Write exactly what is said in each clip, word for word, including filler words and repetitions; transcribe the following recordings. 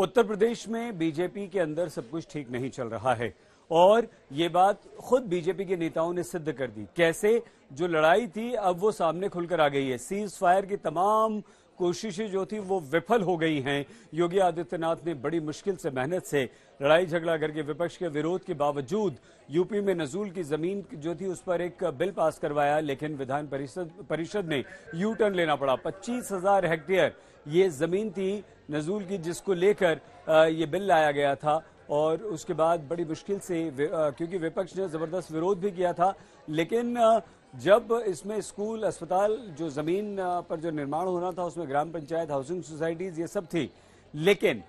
उत्तर प्रदेश में बीजेपी के अंदर सब कुछ ठीक नहीं चल रहा है और ये बात खुद बीजेपी के नेताओं ने सिद्ध कर दी। कैसे? जो लड़ाई थी अब वो सामने खुलकर आ गई है। सीज फायर की तमाम कोशिशें जो थी वो विफल हो गई हैं। योगी आदित्यनाथ ने बड़ी मुश्किल से मेहनत से लड़ाई झगड़ा करके विपक्ष के विरोध के बावजूद यूपी में नजूल की जमीन जो थी उस पर एक बिल पास करवाया, लेकिन विधान परिषद परिषद में यू टर्न लेना पड़ा। पच्चीस हजार हेक्टेयर ये जमीन थी नजूल की, जिसको लेकर ये बिल लाया गया था और उसके बाद बड़ी मुश्किल से, क्योंकि विपक्ष ने जबरदस्त विरोध भी किया था, लेकिन जब इसमें स्कूल, अस्पताल, जो जमीन पर जो निर्माण होना था उसमें ग्राम पंचायत, हाउसिंग सोसाइटीज, ये सब थी, लेकिन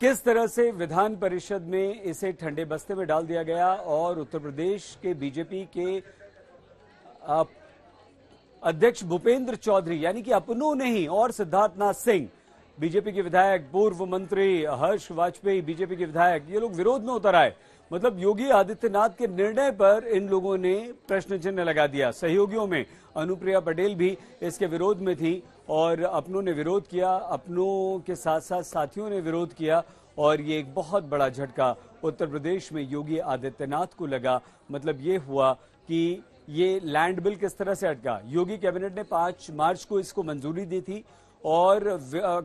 किस तरह से विधान परिषद में इसे ठंडे बस्ते में डाल दिया गया और उत्तर प्रदेश के बीजेपी के अध्यक्ष भूपेंद्र चौधरी, यानी कि अपनों नहीं, और सिद्धार्थनाथ सिंह बीजेपी के विधायक, पूर्व मंत्री हर्ष वाजपेयी बीजेपी के विधायक, ये लोग विरोध में उतर आए। मतलब योगी आदित्यनाथ के निर्णय पर इन लोगों ने प्रश्न चिन्ह लगा दिया। सहयोगियों में अनुप्रिया पटेल भी इसके विरोध में थी और अपनों ने विरोध किया, अपनों के साथ साथ साथियों ने विरोध किया और ये एक बहुत बड़ा झटका उत्तर प्रदेश में योगी आदित्यनाथ को लगा। मतलब ये हुआ कि ये लैंड बिल किस तरह से अटका। योगी कैबिनेट ने पांच मार्च को इसको मंजूरी दी थी और आ,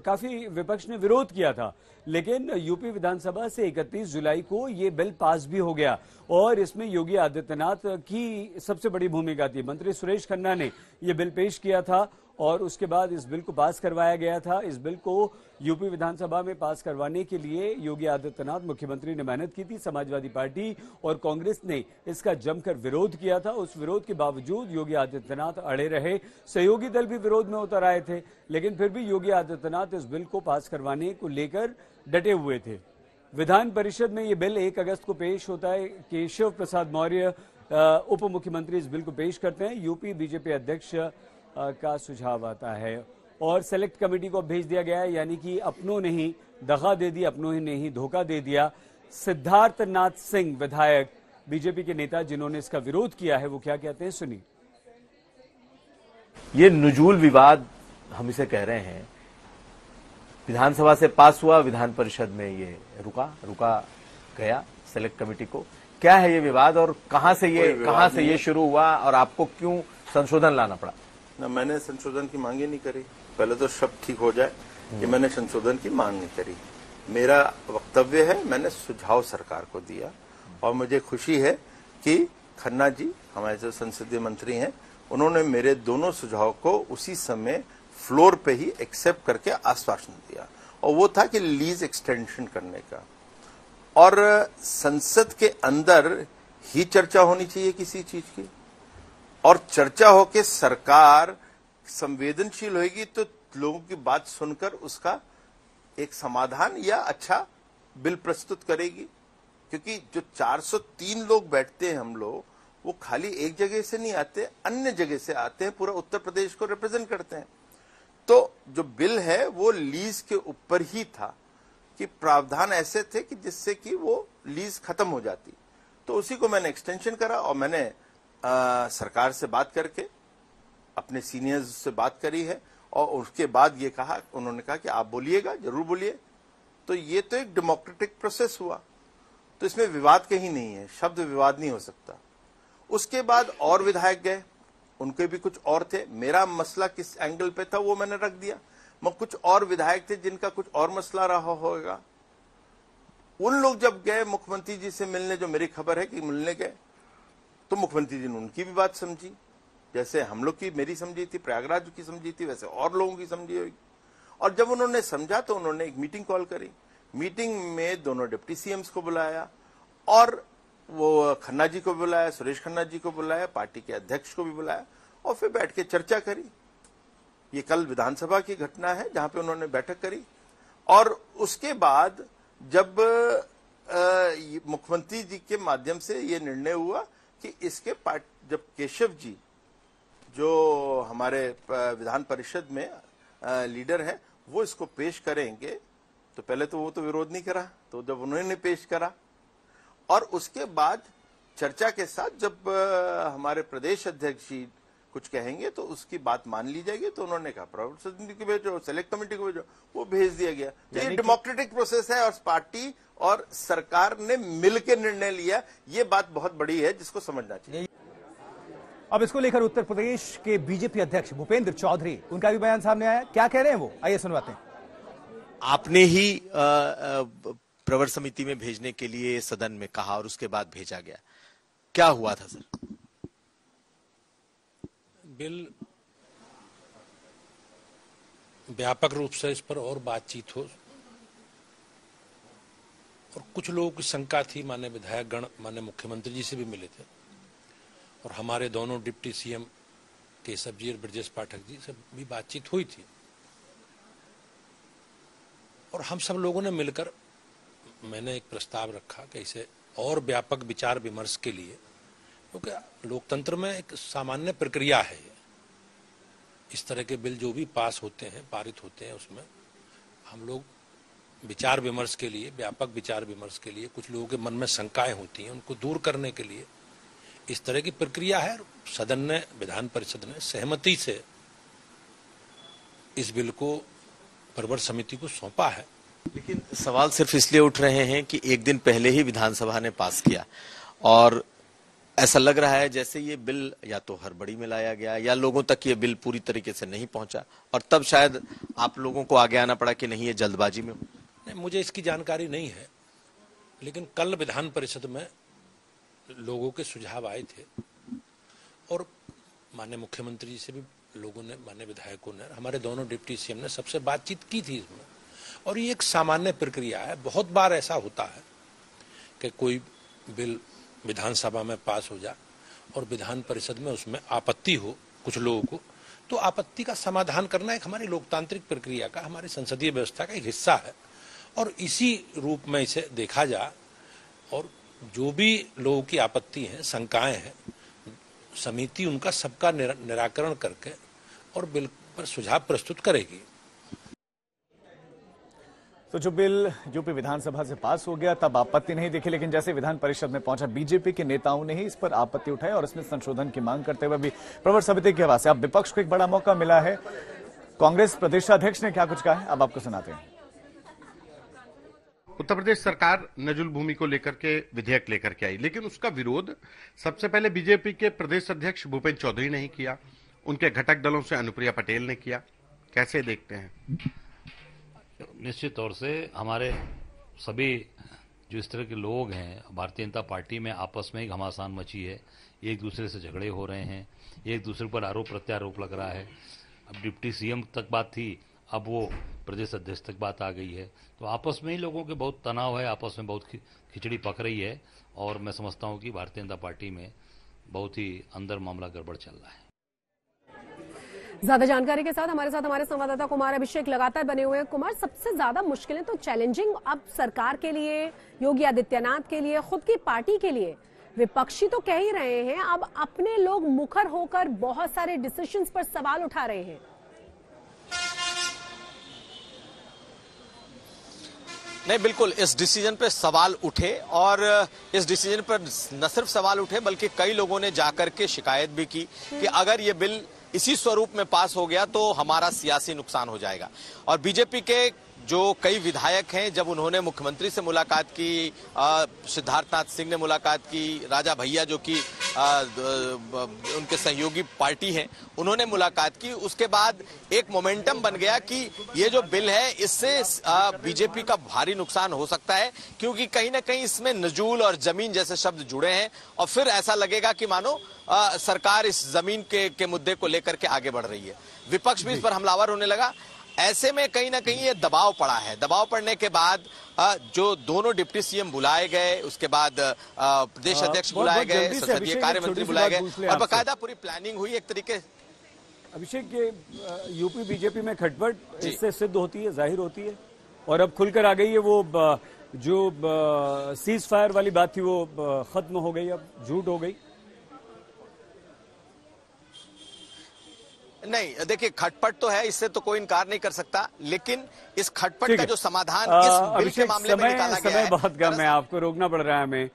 काफी विपक्ष ने विरोध किया था, लेकिन यूपी विधानसभा से इकतीस जुलाई को ये बिल पास भी हो गया और इसमें योगी आदित्यनाथ की सबसे बड़ी भूमिका थी। मंत्री सुरेश खन्ना ने ये बिल पेश किया था और उसके बाद इस बिल को पास करवाया गया था। इस बिल को यूपी विधानसभा में पास करवाने के लिए योगी आदित्यनाथ मुख्यमंत्री ने मेहनत की थी। समाजवादी पार्टी और कांग्रेस ने इसका जमकर विरोध किया था। उस विरोध के बावजूद योगी आदित्यनाथ अड़े रहे। सहयोगी दल भी विरोध में उतर आए थे, लेकिन फिर भी योगी आदित्यनाथ इस बिल को पास करवाने को लेकर डटे हुए थे। विधान परिषद में ये बिल एक अगस्त को पेश होता है। केशव प्रसाद मौर्य उप मुख्यमंत्री इस बिल को पेश करते हैं। यूपी बीजेपी अध्यक्ष का सुझाव आता है और सेलेक्ट कमेटी को भेज दिया गया है, यानी कि अपनों ने ही दगा दे दी, अपनों ने ही धोखा दे दिया। सिद्धार्थनाथ सिंह विधायक बीजेपी के नेता जिन्होंने इसका विरोध किया है, वो क्या कहते हैं, सुनिए। ये नजूल विवाद हम इसे कह रहे हैं, विधानसभा से पास हुआ, विधान परिषद में ये रुका रुका गया सेलेक्ट कमेटी को। क्या है ये विवाद और कहां से ये कहां से ये शुरू हुआ और आपको क्यों संशोधन लाना पड़ा? ना, मैंने संशोधन की मांग ही नहीं करी। पहले तो शब्द ठीक हो जाए कि मैंने संशोधन की मांग नहीं करी। मेरा वक्तव्य है, मैंने सुझाव सरकार को दिया और मुझे खुशी है कि खन्ना जी हमारे जो संसदीय मंत्री हैं, उन्होंने मेरे दोनों सुझाव को उसी समय फ्लोर पे ही एक्सेप्ट करके आश्वासन दिया और वो था कि लीज एक्सटेंशन करने का। और संसद के अंदर ही चर्चा होनी चाहिए किसी चीज की, और चर्चा हो के सरकार संवेदनशील होगी तो लोगों की बात सुनकर उसका एक समाधान या अच्छा बिल प्रस्तुत करेगी। क्योंकि जो चार सौ तीन लोग बैठते हैं हम लोग, वो खाली एक जगह से नहीं आते, अन्य जगह से आते हैं, पूरा उत्तर प्रदेश को रिप्रेजेंट करते हैं। तो जो बिल है वो लीज के ऊपर ही था कि प्रावधान ऐसे थे कि जिससे कि वो लीज खत्म हो जाती, तो उसी को मैंने एक्सटेंशन करा और मैंने आ, सरकार से बात करके, अपने सीनियर्स से बात करी है और उसके बाद ये कहा, उन्होंने कहा कि आप बोलिएगा, जरूर बोलिए। तो ये तो एक डेमोक्रेटिक प्रोसेस हुआ, तो इसमें विवाद कहीं नहीं है, शब्द विवाद नहीं हो सकता। उसके बाद और विधायक गए, उनके भी कुछ और थे, मेरा मसला किस एंगल पे था वो मैंने रख दिया। मगर कुछ और विधायक थे जिनका कुछ और मसला रहा होगा, उन लोग जब गए मुख्यमंत्री जी से मिलने, जो मेरी खबर है कि मिलने गए, तो मुख्यमंत्री जी ने उनकी भी बात समझी, जैसे हम लोग की मेरी समझी थी, प्रयागराज की समझी थी, वैसे और लोगों की समझी होगी। और जब उन्होंने समझा तो उन्होंने एक मीटिंग कॉल करी। मीटिंग में दोनों डिप्टी सीएम्स को बुलाया और वो खन्ना जी को बुलाया, सुरेश खन्ना जी को बुलाया, पार्टी के अध्यक्ष को भी बुलाया और फिर बैठ के चर्चा करी। ये कल विधानसभा की घटना है जहां पर उन्होंने बैठक करी। और उसके बाद जब मुख्यमंत्री जी के माध्यम से ये निर्णय हुआ कि इसके पार्ट, जब केशव जी जो हमारे विधान परिषद में लीडर हैं, वो इसको पेश करेंगे, तो पहले तो वो तो विरोध नहीं करा, तो जब उन्होंने पेश करा और उसके बाद चर्चा के साथ जब हमारे प्रदेश अध्यक्ष जी कुछ कहेंगे तो उसकी बात मान ली जाएगी, तो उन्होंने कहा प्राइवेट समिति को भेजो, सेलेक्ट कमेटी को भेजो, वो भेज दिया गया। तो ये डेमोक्रेटिक प्रोसेस है और पार्टी और सरकार ने मिलकर निर्णय लिया, ये बात बहुत बड़ी है जिसको समझना चाहिए। अब इसको लेकर उत्तर प्रदेश के बीजेपी अध्यक्ष भूपेंद्र चौधरी, उनका भी बयान सामने आया, क्या कह रहे हैं वो, आइए सुनवाते हैं। आपने ही प्रवर समिति में भेजने के लिए सदन में कहा और उसके बाद भेजा गया, क्या हुआ था सर? बिल व्यापक रूप से इस पर और बातचीत हो, और कुछ लोगों की शंका थी, माननीय विधायक गण माननीय मुख्यमंत्री जी से भी मिले थे और हमारे दोनों डिप्टी सीएम केशव जी और ब्रजेश पाठक जी से भी बातचीत हुई थी, और हम सब लोगों ने मिलकर मैंने एक प्रस्ताव रखा कि इसे और व्यापक विचार विमर्श के लिए, क्योंकि लोकतंत्र में एक सामान्य प्रक्रिया है, इस तरह के बिल जो भी पास होते हैं, पारित होते हैं, उसमें हम लोग विचार विमर्श के लिए, व्यापक विचार विमर्श के लिए, कुछ लोगों के मन में शंकाएं होती हैं उनको दूर करने के लिए इस तरह की प्रक्रिया है। सदन ने, विधान परिषद ने सहमति से इस बिल को प्रवर समिति को सौंपा है। लेकिन सवाल सिर्फ इसलिए उठ रहे हैं कि एक दिन पहले ही विधानसभा ने पास किया, और ऐसा लग रहा है जैसे ये बिल या तो हड़बड़ी में लाया गया या लोगों तक ये बिल पूरी तरीके से नहीं पहुंचा, और तब शायद आप लोगों को आगे आना पड़ा कि नहीं ये जल्दबाजी में। नहीं, मुझे इसकी जानकारी नहीं है, लेकिन कल विधान परिषद में लोगों के सुझाव आए थे और माननीय मुख्यमंत्री जी से भी लोगों ने, माननीय विधायकों ने, हमारे दोनों डिप्टी सीएम ने सबसे बातचीत की थी इसमें, और ये एक सामान्य प्रक्रिया है। बहुत बार ऐसा होता है कि कोई बिल विधानसभा में पास हो जाए और विधान परिषद में उसमें आपत्ति हो कुछ लोगों को, तो आपत्ति का समाधान करना एक हमारी लोकतांत्रिक प्रक्रिया का, हमारी संसदीय व्यवस्था का एक हिस्सा है, और इसी रूप में इसे देखा जाए। और जो भी लोगों की आपत्ति है, शंकाएं हैं, समिति उनका सबका निराकरण करके और बिल पर सुझाव प्रस्तुत करेगी। तो जो बिल यूपी विधानसभा से पास हो गया तब आपत्ति नहीं देखी, लेकिन जैसे विधान परिषद में पहुंचा बीजेपी के नेताओं ने ही इस पर आपत्ति उठाई और इसमें संशोधन की मांग करते हुए भी प्रवर समिति की आवाज से। अब विपक्ष को एक बड़ा मौका मिला है, कांग्रेस प्रदेशाध्यक्ष ने क्या कुछ कहा है अब आपको सुनाते हैं। उत्तर प्रदेश सरकार नजूल भूमि को लेकर के विधेयक लेकर के आई, लेकिन उसका विरोध सबसे पहले बीजेपी के प्रदेश अध्यक्ष भूपेंद्र चौधरी ने ही किया, उनके घटक दलों से अनुप्रिया पटेल ने किया, कैसे देखते हैं? निश्चित तौर से हमारे सभी जो इस तरह के लोग हैं, भारतीय जनता पार्टी में आपस में ही घमासान मची है, एक दूसरे से झगड़े हो रहे हैं, एक दूसरे पर आरोप प्रत्यारोप लग रहा है। अब डिप्टी सीएम तक बात थी, अब वो प्रदेश अध्यक्ष तक बात आ गई है, तो आपस में ही लोगों के बहुत तनाव है, आपस में बहुत खिचड़ी पक रही है, और मैं समझता हूं कि भारतीय जनता पार्टी में बहुत ही अंदर मामला गड़बड़ चल रहा है। ज्यादा जानकारी के साथ हमारे साथ हमारे संवाददाता कुमार अभिषेक लगातार बने हुए हैं। कुमार, सबसे ज्यादा मुश्किलें तो, चैलेंजिंग अब सरकार के लिए, योगी आदित्यनाथ के लिए, खुद की पार्टी के लिए, विपक्षी तो कह ही रहे हैं, अब अपने लोग मुखर होकर बहुत सारे डिसीजंस पर सवाल उठा रहे हैं। नहीं, बिल्कुल इस डिसीजन पर सवाल उठे, और इस डिसीजन पर न सिर्फ सवाल उठे बल्कि कई लोगों ने जाकर के शिकायत भी की कि अगर ये बिल इसी स्वरूप में पास हो गया तो हमारा सियासी नुकसान हो जाएगा। और बीजेपी के जो कई विधायक हैं, जब उन्होंने मुख्यमंत्री से मुलाकात की, सिद्धार्थनाथ सिंह ने मुलाकात की, राजा भैया जो कि उनके सहयोगी पार्टी हैं, उन्होंने मुलाकात की, उसके बाद एक मोमेंटम बन गया कि ये जो बिल है इससे बीजेपी का भारी नुकसान हो सकता है, क्योंकि कहीं ना कहीं इसमें नजूल और जमीन जैसे शब्द जुड़े हैं, और फिर ऐसा लगेगा कि मानो आ, सरकार इस जमीन के, के मुद्दे को लेकर के आगे बढ़ रही है। विपक्ष भी इस पर हमलावर होने लगा। ऐसे में कहीं ना कहीं ये दबाव पड़ा है। दबाव पड़ने के बाद जो दोनों डिप्टी सीएम बुलाए गए, उसके बाद प्रदेश अध्यक्ष बुलाए गए, संसदीय कार्य मंत्री बुलाए गए, और बकायदा पूरी प्लानिंग हुई एक तरीके। अभिषेक, ये यूपी बीजेपी में खटपट इससे सिद्ध होती है, जाहिर होती है, और अब खुलकर आ गई है। वो जो सीज फायर वाली बात थी वो खत्म हो गई, अब झूठ हो गई। नहीं, देखिए खटपट तो है, इससे तो कोई इनकार नहीं कर सकता, लेकिन इस खटपट का जो समाधान इस बिल के मामले में निकाला गया है। समय बहुत कम है, आपको रोकना पड़ रहा है हमें।